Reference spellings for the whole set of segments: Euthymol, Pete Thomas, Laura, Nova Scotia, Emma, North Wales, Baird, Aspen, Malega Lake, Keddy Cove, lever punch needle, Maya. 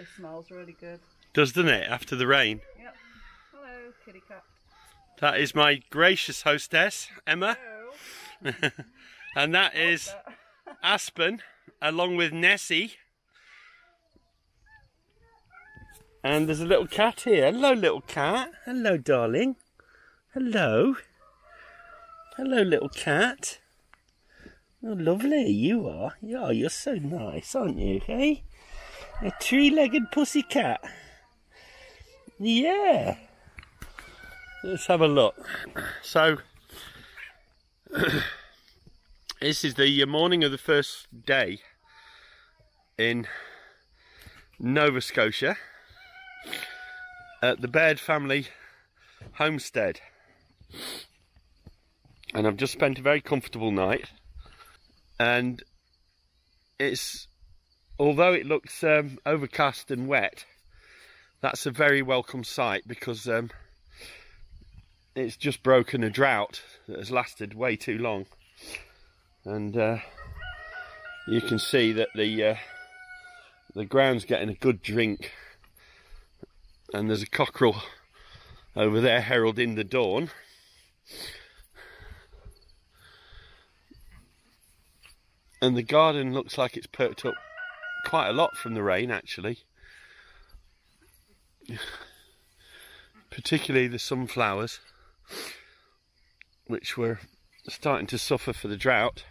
It smells really good. Doesn't it? After the rain. Yep. Hello, kitty cat. That is my gracious hostess, Emma. Hello. And that is Aspen, along with Nessie. And there's a little cat here. Hello, little cat. Hello, darling. Hello. Hello, little cat. Oh, lovely you are. Yeah, you're so nice, aren't you? Hey, a three-legged pussycat. Yeah. Let's have a look. So, this is the morning of the first day in Nova Scotia at the Baird family homestead, and I've just spent a very comfortable night. And it's, although it looks overcast and wet, that's a very welcome sight, because it's just broken a drought that has lasted way too long. And you can see that the ground's getting a good drink. And there's a cockerel over there heralding the dawn. And the garden looks like it's perked up quite a lot from the rain, actually. Particularly the sunflowers, which were starting to suffer for the drought.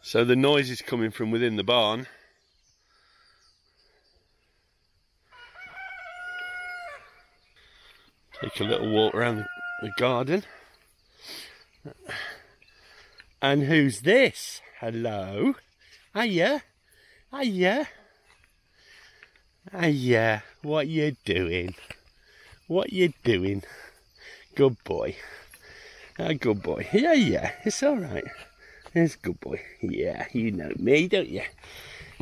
So the noise is coming from within the barn. Take a little walk around the garden. And who's this? Hello. Hiya. Hiya. Hiya. What you doing? What you doing? Good boy. Ah, good boy. Yeah, yeah. It's all right. It's good boy. Yeah, you know me, don't you?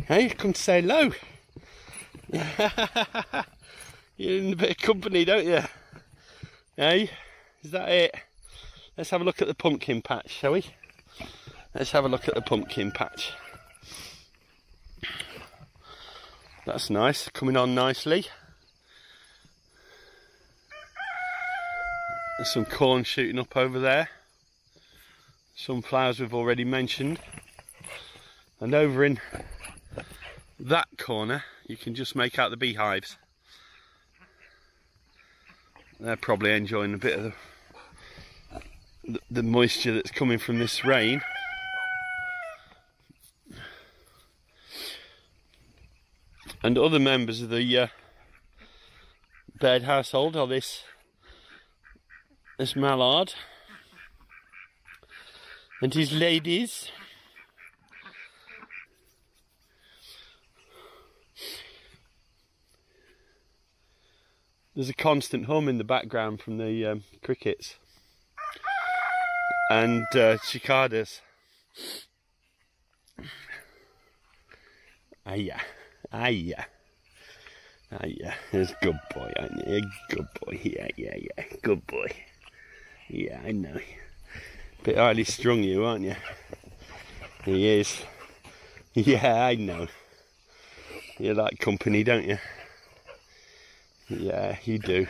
Hey, come say hello. You're in a bit of company, don't you? Hey, is that it? Let's have a look at the pumpkin patch, shall we? Let's have a look at the pumpkin patch. That's nice, coming on nicely. There's some corn shooting up over there. Some flowers we've already mentioned, and over in that corner you can just make out the beehives. They're probably enjoying a bit of the moisture that's coming from this rain. And other members of the Baird household are this mallard and his ladies. There's a constant hum in the background from the crickets and cicadas. Hiya, hiya, hiya. It's good boy, aren't you? Good boy, yeah, yeah, yeah. Good boy. Yeah, I know. Bit highly strung, you, aren't you? He is. Yeah, I know. You like company, don't you? Yeah, you do.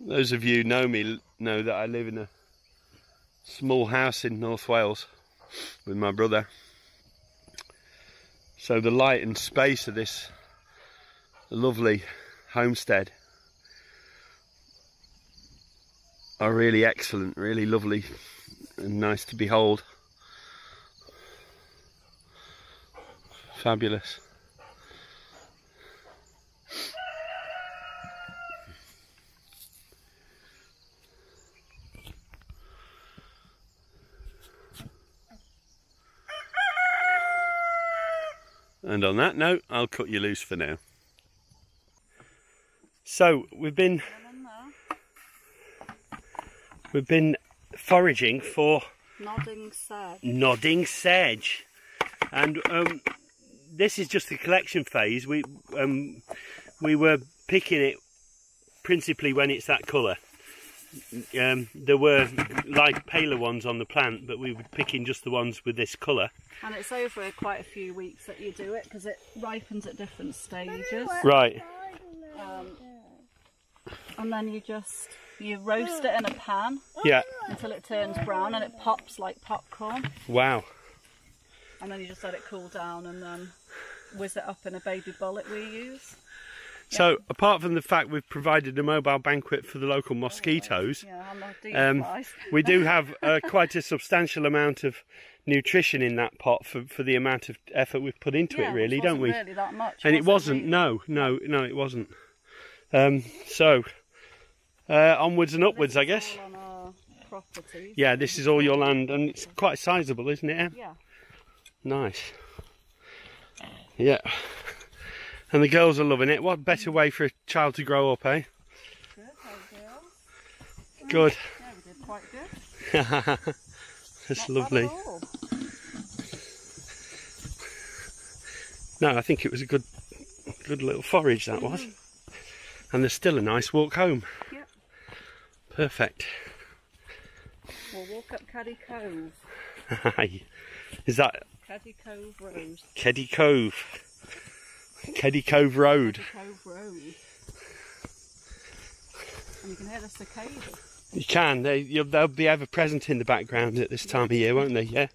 Those of you who know me know that I live in a small house in North Wales with my brother, so the light and space of this lovely homestead are really excellent, really lovely and nice to behold. Fabulous. And on that note, I'll cut you loose for now. So we've been foraging for nodding sedge, And this is just the collection phase. We were picking it principally when it's that colour. There were like paler ones on the plant, but we were picking just the ones with this colour. And it's over quite a few weeks that you do it, because it ripens at different stages. Right. And then you just, you roast it in a pan. Yeah. Until it turns brown and it pops like popcorn. Wow. And then you just let it cool down and then whiz it up in a baby bowl that we use. So yeah. Apart from the fact we've provided a mobile banquet for the local mosquitoes, yeah, we do have quite a substantial amount of nutrition in that pot for the amount of effort we've put into it, really, don't we? Really that much, and it wasn't. No, it wasn't. So onwards and upwards, I guess. All on our property, yeah, this is all your land, and it's quite sizable, isn't it? Yeah. Nice. Yeah. And the girls are loving it. What better way for a child to grow up, eh? Good, hey girls. Good. Yeah, we did quite good. That's lovely. No, I think it was a good little forage, that was. And there's still a nice walk home. Yep. Perfect. We'll walk up Keddy Cove. Is that? Keddy Cove Road. Keddy Cove. Keddy Cove Road. Keddy Cove Road. And you can hear the cicadas. You can. They'll be ever present in the background at this time of year, won't they? Yeah.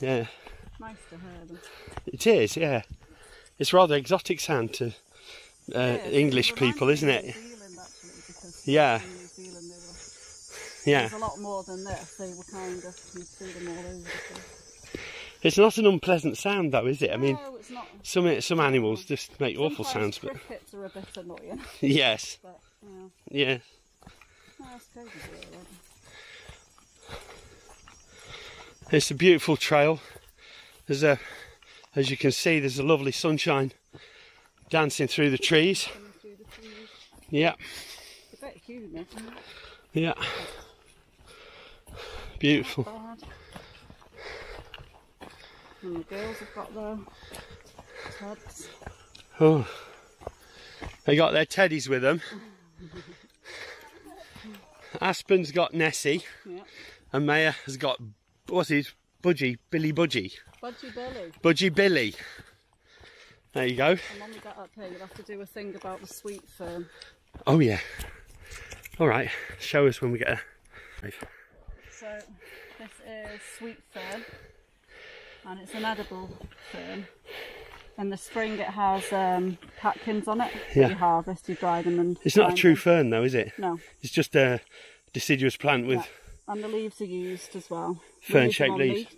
Yeah. Nice to hear them. It is, yeah. It's rather exotic sound to English people, isn't it? New Zealand, actually, because yeah. In New Zealand, they were, yeah. There's a lot more than this. They were kind of, you see them all over the place. It's not an unpleasant sound, though, is it? I mean, no, it's not. Some animals just make awful sounds, but crickets are a bit annoying. Yes. But, yeah. No, it's crazy, really. It's a beautiful trail. There's a, as you can see, there's a lovely sunshine dancing through the trees. Yeah. It's a bit humid, isn't it? Yeah. Beautiful. And the girls have got their teddies. Oh, they got their teddies with them. Aspen's got Nessie, yeah. And Maya has got, what's his, Budgie, Billy Budgie. Budgie Billy. Budgie Billy. There you go. And when we get up here, you'll have to do a thing about the sweet fern. Oh yeah. All right, show us when we get there. So this is sweet fern. And it's an edible fern. In the spring it has catkins on it. Yeah. You harvest, you dry them and... It's not a true fern though, is it? No. It's just a deciduous plant with... Yeah. And the leaves are used as well. Fern-shaped leaves.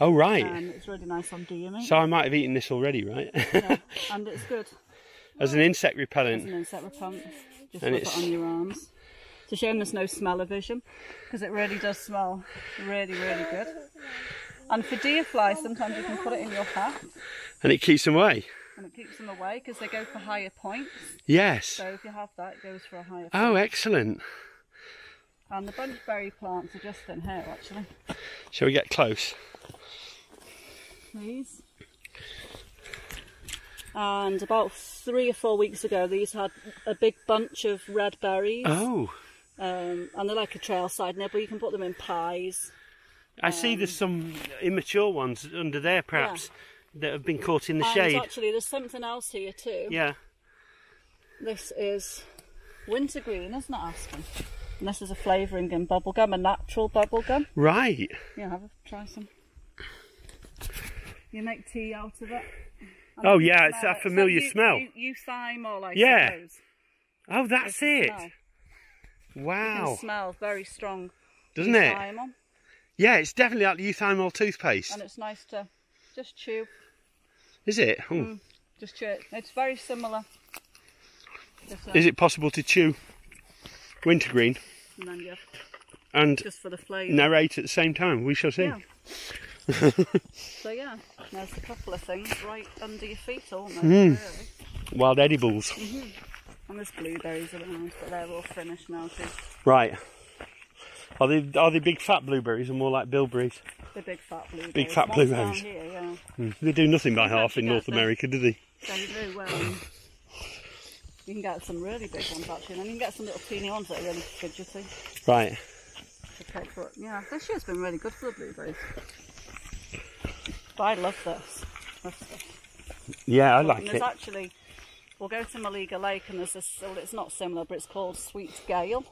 Oh right. And it's really nice on deer meat. So I might have eaten this already, right? Yeah. And it's good. As an insect repellent. As an insect repellent. Just put it on your arms. It's a shame there's no smell-o-vision, because it really does smell really, really good. And for deer flies, sometimes you can put it in your hat. And it keeps them away. And it keeps them away because they go for higher points. Yes. So if you have that, it goes for a higher point. Oh, excellent. And the bunchberry plants are just in here, actually. Shall we get close? Please. And about 3 or 4 weeks ago, these had a big bunch of red berries. Oh. And they're like a trailside nibble. You can put them in pies. I see there's some immature ones under there, perhaps, that have been caught in the shade. Actually, there's something else here too. Yeah. This is wintergreen, isn't it, Aspen? And this is a flavouring in bubblegum, a natural bubblegum. Right. Yeah, have a try some. You make tea out of it. Oh yeah, it's a familiar smell. You thyme or like suppose. Oh, that's it. Wow. You can smell very strong. Doesn't it? Yeah, it's definitely like euthymol toothpaste. And it's nice to just chew. Is it? Oh. Just chew it. It's very similar. Is it possible to chew wintergreen? And then just for the flavour. Narrate at the same time. We shall see. Yeah. So yeah, there's a couple of things right under your feet, aren't there? Really. Wild edibles. And there's blueberries around, but they're all finished now too. Right. Are they big fat blueberries or more like bilberries? The big fat blueberries. Big fat blueberries. Here, yeah. They do nothing by half in North America, do they? They do, well. You can get some really big ones actually, and you can get some little teeny ones that are really fidgety. Right. But yeah, this year's been really good for the blueberries. But I love this. Yeah, I like it. There's actually, we'll go to Malega Lake and there's this, well, it's not similar, but it's called Sweet Gale.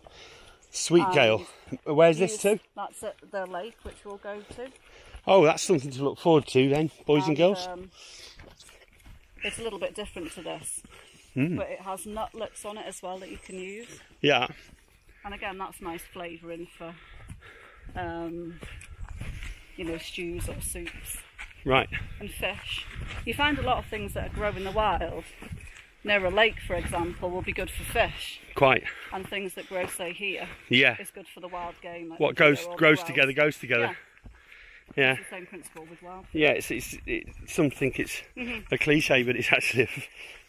Sweet Gale. Where's this to? That's at the lake, which we'll go to. Oh, that's something to look forward to then, boys and girls. It's a little bit different to this, but it has nutlets on it as well that you can use. Yeah. And again, that's nice flavouring for, you know, stews or soups. Right. And fish. You find a lot of things that grow in the wild, near a lake, for example, will be good for fish. Quite. And things that grow, say, here. Yeah. It's good for the wild game. Like what grows together goes together. Yeah. Yeah. It's the same principle with wild fish. Yeah, it's some think it's a cliche, but it's actually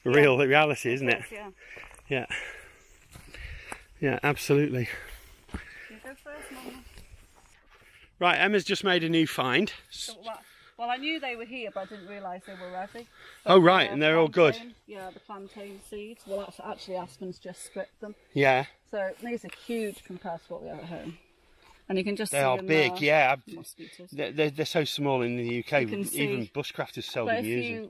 a real reality, isn't it? Yeah. Yeah. Yeah, absolutely. You go first, Mama. Right, Emma's just made a new find. Well, I knew they were here, but I didn't realise they were ready. But oh, right, and they're all good. Yeah, the plantain seeds. Well, actually, Aspen's just stripped them. Yeah. So these are huge compared to what we have at home. And you can just see them. They are big, yeah. They're so small in the UK, even bushcrafters seldom use them.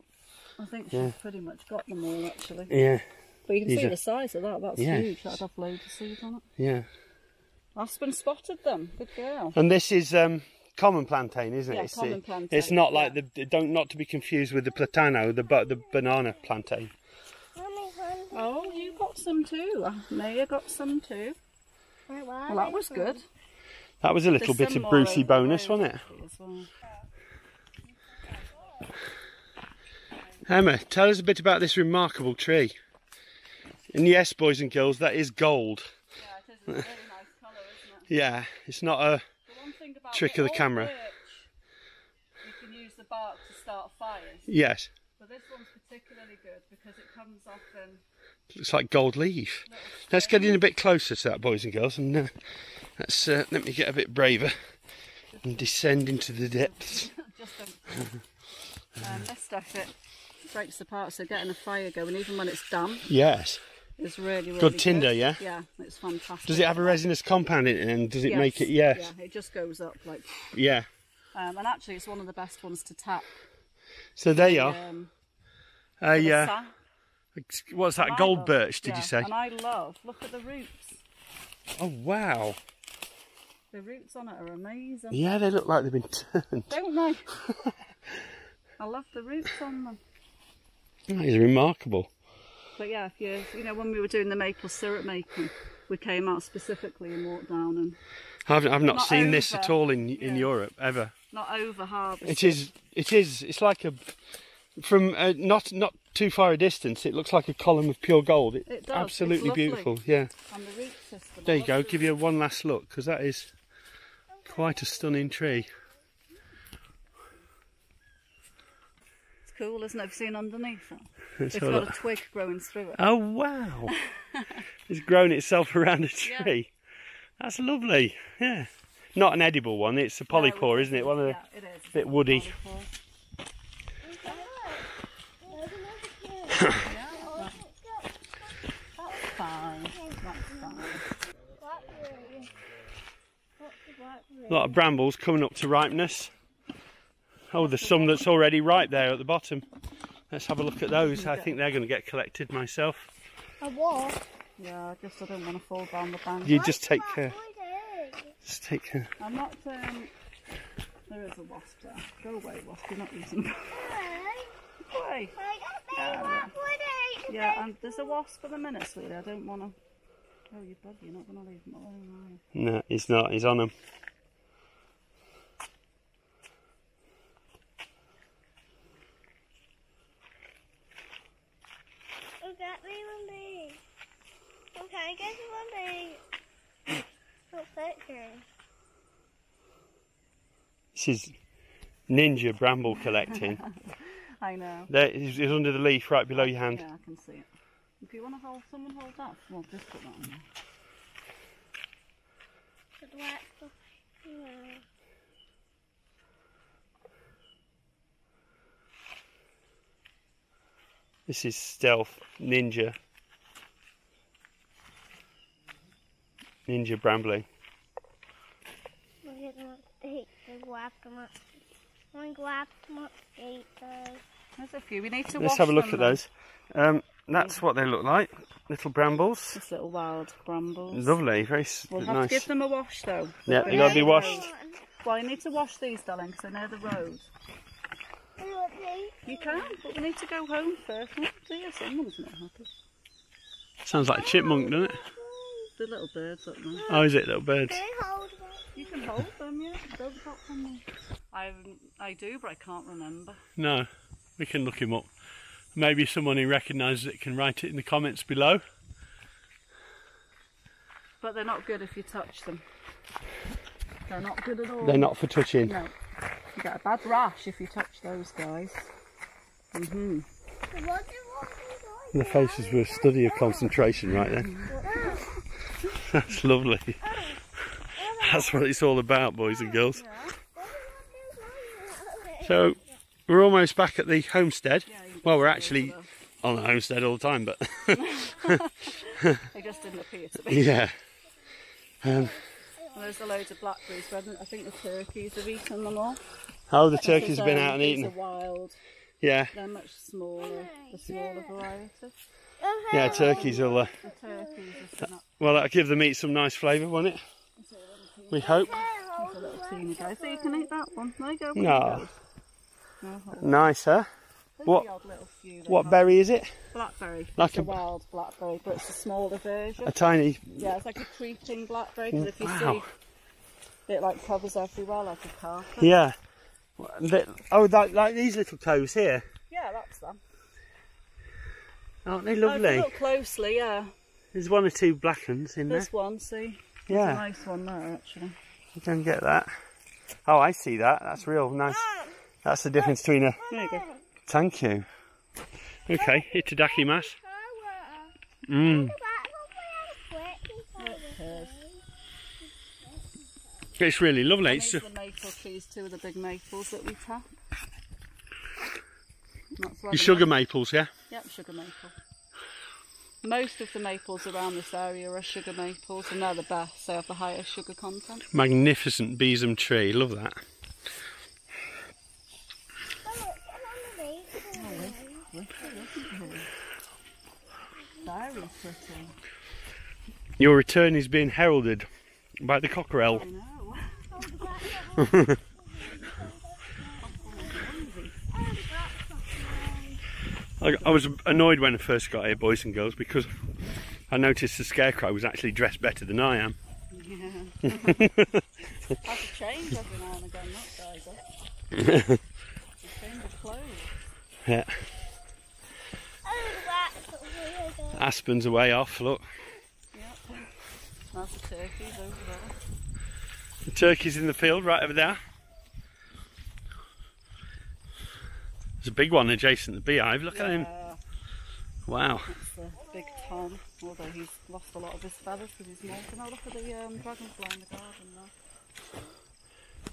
I think she's pretty much got them all, actually. Yeah. But you can see the size of that. That's huge. That'd have loads of seeds on it. Yeah. Aspen spotted them. Good girl. And this is... common plantain, isn't it? Yeah, common plantain. It's not like the not to be confused with the platano, the banana plantain. Oh, you got some too. Maya got some too. Well, that was good. That was a little bit of Brucey bonus, wasn't it? Well. Emma, tell us a bit about this remarkable tree. And yes, boys and girls, that is gold. Yeah, it is a really nice colour, isn't it? Yeah, it's not a trick of the camera. You can use the bark to start fires. Yes. But this one's particularly good because it comes off in... It's like gold leaf. Let's get in a bit closer to that, boys and girls, and let's let me get a bit braver and descend into the depths. This stuff, it breaks apart, so getting a fire going, even when it's damp. Yes. It's really, really good tinder, good. Yeah? Yeah, it's fantastic. Does it have a resinous compound in it and does it make it, Yeah, it just goes up like... Yeah. And actually it's one of the best ones to tap. So there you are. What's that, gold birch, did you say? And I love, look at the roots. Oh, wow. The roots on it are amazing. Yeah, they look like they've been turned. Don't they? I love the roots on them. That is remarkable. But yeah, if you know, when we were doing the maple syrup making, we came out specifically and walked down and... I've not seen this at all in Europe, ever. Not over harvested. It's like a... From not too far a distance, it looks like a column of pure gold. It does. Absolutely beautiful, yeah. And the root system. There you go, give you one last look, because that is quite a stunning tree. Cool, isn't it? I've seen underneath it. It's got a twig growing through it. Oh wow! It's grown itself around a tree. Yeah. That's lovely. Yeah, not an edible one. It's a polypore, isn't it? One of the a bit woody. That's fine. A lot of brambles coming up to ripeness. Oh, there's some that's already ripe there at the bottom. Let's have a look at those. I think they're going to get collected myself. A what? Yeah, I guess I don't want to fall down the bank. You just take care. Just take care. I'm not... There is a wasp there. Go away, wasp. You're not using them. Go away. Yeah, and there's a wasp at the minute, sweetie. I don't want to... Oh, your buddy, you're not going to leave him alone, are you? No, he's not. He's on him. Get me one day. Okay, get me one day. What's that thing? This is ninja bramble collecting. I know. There, it's under the leaf right below your hand. Yeah, I can see it. If you want to hold, someone hold that. Well, just put that on there. This is stealth ninja brambling. There's a few. We need to wash them. Let's have a look at those. That's what they look like. Little brambles. Just little wild brambles. Lovely, very nice. We'll have to give them a wash though. Yeah, they've got to be washed. Well, you need to wash these, darling, because they're near the road. You can, but we need to go home first. Oh dear, someone's not happy. Sounds like a chipmunk, doesn't it? The little birds up there. Oh, is it little birds? You can hold them, yeah. Don't drop them. I do, but I can't remember. No, we can look him up. Maybe someone who recognises it can write it in the comments below. But they're not good if you touch them. They're not good at all. They're not for touching. No. You get a bad rash if you touch those guys. Mhm. The faces were a study of concentration right there. That's lovely. That's what it's all about, boys and girls. So we're almost back at the homestead. Well, we're actually on the homestead all the time, but they just didn't appear to be. Yeah. And there's a load of blackberries. I think the turkeys have eaten them all. Oh, the turkeys have been out and eaten. These are wild. Yeah. They're much smaller, the smaller varieties. Yeah, turkeys will... well, that'll give the meat some nice flavour, won't it? We hope. There's a little teeny guy. So you can eat that one. There you go. No. Nice, huh? What berry is it? Blackberry. Like a wild blackberry, but it's a smaller version. A tiny. Yeah, it's like a creeping blackberry. Because if you see, it like covers everywhere like a carpet. Yeah. Oh, like these little coves here. Yeah, that's them. Aren't they lovely? If you look closely, yeah. There's one or two blackens in there. There's one, see. Yeah. There's a nice one there actually. You don't get that. Oh, I see that. That's real nice. That's the difference between a. There you go. Thank you. Okay, itadaki mas. It's really lovely. It's the maple trees too, the big maples that we tap. Your sugar maples, yeah? Yep, sugar maple. Most of the maples around this area are sugar maples, and they're the best. They have the highest sugar content. Magnificent besom tree, love that. Your return is being heralded by the cockerel. I was annoyed when I first got here, boys and girls, because I noticed the scarecrow was actually dressed better than I am. Yeah. Has to change every now and again, that guy does. Change of clothes. Yeah. Aspen's away off, look. Yep. That's the turkeys over there. The turkeys in the field right over there. There's a big one adjacent to the beehive, look at him. Wow. That's a big Tom, although he's lost a lot of his feathers because he's molting. Oh, look at the dragonfly in the garden there.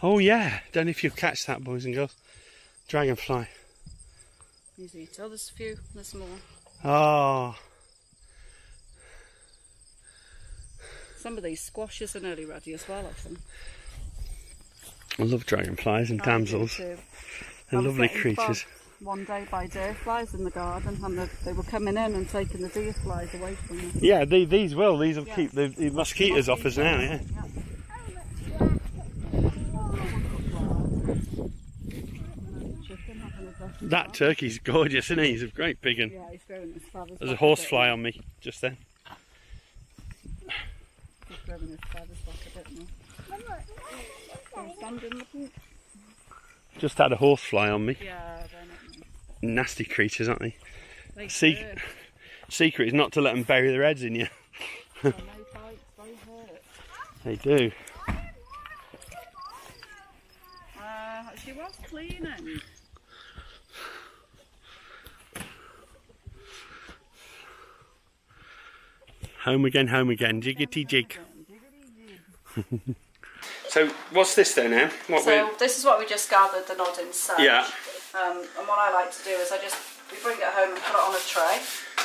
Oh yeah, don't know if you'll catch that, boys and girls. Dragonfly. He's eating. Oh, there's a few, there's more. Oh. Some of these squashes are nearly ready as well, I think. I love dragonflies and damsels. They're lovely creatures. One day by deer flies in the garden, and they were coming in and taking the deer flies away from them. Yeah, these will. These will keep the mosquitoes off us now, yeah. That turkey's gorgeous, isn't he? He's a great piggin. Yeah, he's growing his feathers. There's a horsefly on me just then. He's growing his feathers back a bit now. Just had a horsefly on me. Yeah, they're nasty creatures, aren't they? Secret is not to let them bury their heads in you. They bite, they hurt. They do. She was cleaning. Home again, jiggity jig. So what's this then, Em? This is what we just gathered, the nodding sedge. Yeah. And what I like to do is I just we bring it home and put it on a tray.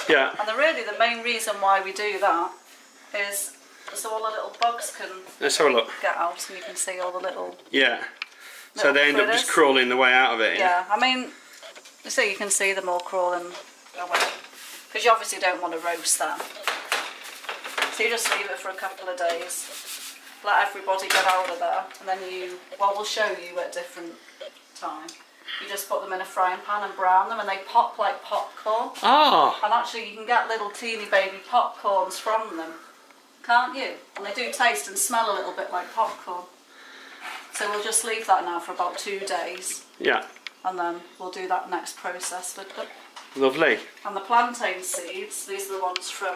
Yeah. And really the main reason why we do that is so all the little bugs can get out, and you can see all the little so they end up just crawling the way out of it. Yeah, I mean, so you can see them all crawling away, because you obviously don't want to roast that. So you just leave it for a couple of days, let everybody get out of there, and then you, well, we'll show you at a different time. You just put them in a frying pan and brown them, and they pop like popcorn. Oh! And actually you can get little teeny baby popcorns from them, can't you? And they do taste and smell a little bit like popcorn. So we'll just leave that now for about 2 days. Yeah. And then we'll do that next process with them. Lovely. And the plantain seeds, these are the ones from...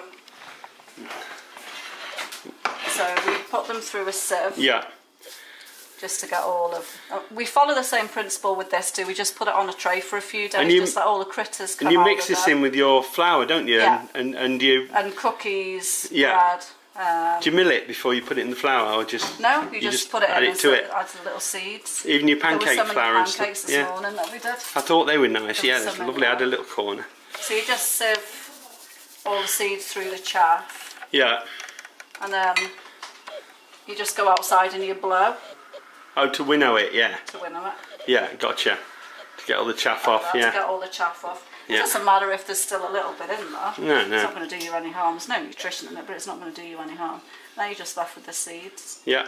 So we put them through a sieve. Yeah. Just to get all of... We follow the same principle with this too. We just put it on a tray for a few days, just let all the critters come out. And you mix this in with your flour, don't you? Yeah. And you... And cookies, bread. Do you mill it before you put it in the flour, or just... No, you just put it in and add the little seeds. Even your pancake flour and stuff. There were so many pancakes this morning that we did. I thought they were nice, that's lovely. I had a little corner. So you just sieve all the seeds through the chaff. Yeah. And then you just go outside and you blow. Oh, to winnow it, yeah. To winnow it. Yeah, gotcha. To get all the chaff off, yeah. To get all the chaff off. Yeah. It doesn't matter if there's still a little bit in there. No, no. It's not going to do you any harm. There's no nutrition in it, but it's not going to do you any harm. Now you're just left with the seeds. Yeah.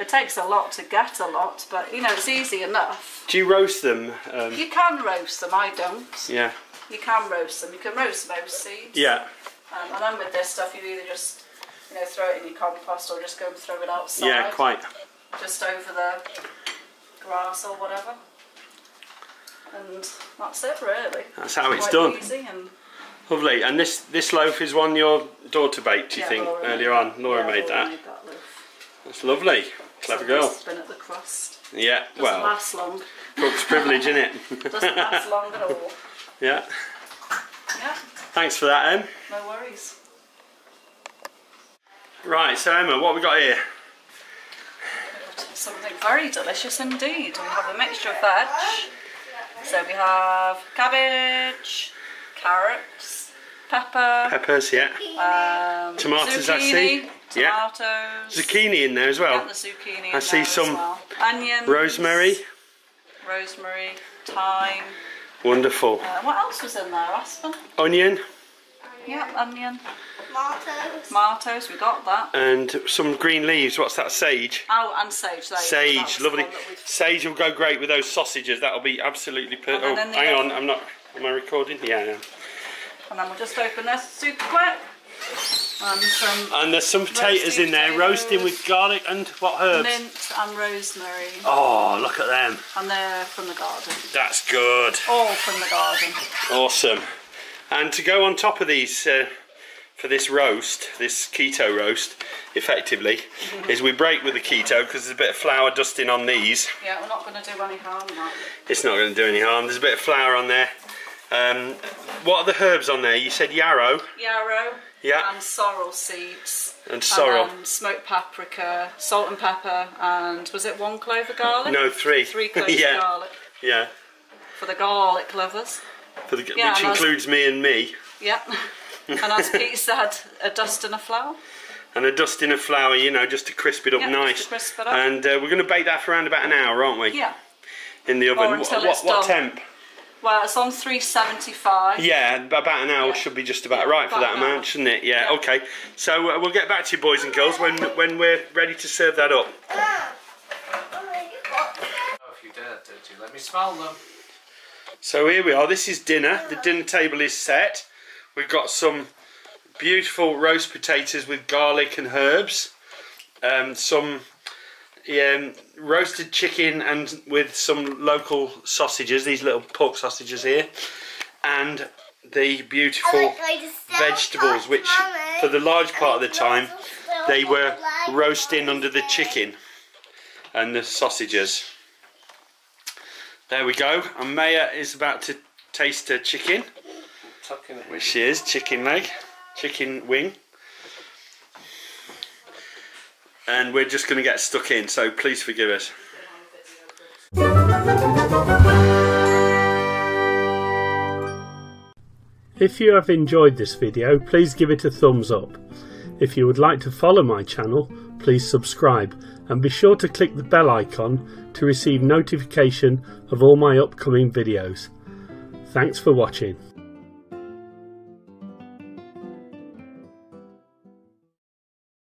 It takes a lot to get a lot, but, you know, it's easy enough. Do you roast them? You can roast them. I don't. Yeah. You can roast them. You can roast most seeds. Yeah. And then with this stuff, you either just, you know, throw it in your compost or just go and throw it outside. Yeah, quite. Just over the grass or whatever. And that's it, really. That's how it's done. Easy and lovely. And this loaf is one your daughter baked, you think, earlier on. Laura made that. That's lovely. Clever girl. Spin at the crust. Yeah, well. Doesn't last long. Cook's privilege, innit? Doesn't last long at all. Yeah. Yeah. Thanks for that, Em. No worries. Right, so Emma, what have we got here? Something very delicious indeed. We have a mixture of veg. So we have cabbage, carrots, peppers, tomatoes, zucchini, zucchini in there as well. And the zucchini. I see some onions, rosemary, thyme. Wonderful. What else was in there, Aspen? Onion. Yeah, onion. Tomatoes, we got that. And some green leaves, what's that, sage? Oh, and sage. Sage, lovely. Sage will go great with those sausages, that'll be absolutely perfect. Oh, hang on, I'm not, am I recording? Yeah, I am. And then we'll just open this super quick. And there's some potatoes in there, roasting with garlic and what herbs? Mint and rosemary. Oh, look at them. And they're from the garden. That's good. All from the garden. Awesome. And to go on top of these... for this roast, this keto roast, effectively, is we break with the keto because there's a bit of flour dusting on these. Yeah, we're not going to do any harm. It's not going to do any harm. There's a bit of flour on there. What are the herbs on there? You said yarrow. Yarrow. Yeah. And sorrel seeds. And sorrel. And smoked paprika, salt and pepper, and was it 1 clove of garlic? No, 3. 3 cloves of garlic. Yeah. For the garlic lovers. For the, which includes me and me. Yeah. And as Pete said, a dust and a flour. And a dust in a flour, you know, just to crisp it up nice. Just to crisp it up. And we're going to bake that for around about an hour, aren't we? Yeah. In the oven. Or until it's done. What temp? Well, it's on 375. Yeah, about an hour should be just about right for that amount, shouldn't it? Yeah, okay. So we'll get back to you, boys and girls, when we're ready to serve that up. Oh, if you dare, don't you? Let me smell them. So here we are. This is dinner. The dinner table is set. We've got some beautiful roast potatoes with garlic and herbs, some roasted chicken and with some local sausages, these little pork sausages here, and the beautiful vegetables, which for the large part of the time they were roasting under the chicken and the sausages. There we go, and Maya is about to taste her chicken. Which is chicken leg, chicken wing, and we're just going to get stuck in, so please forgive us. If you have enjoyed this video, please give it a thumbs up. If you would like to follow my channel, please subscribe and be sure to click the bell icon to receive notification of all my upcoming videos. Thanks for watching.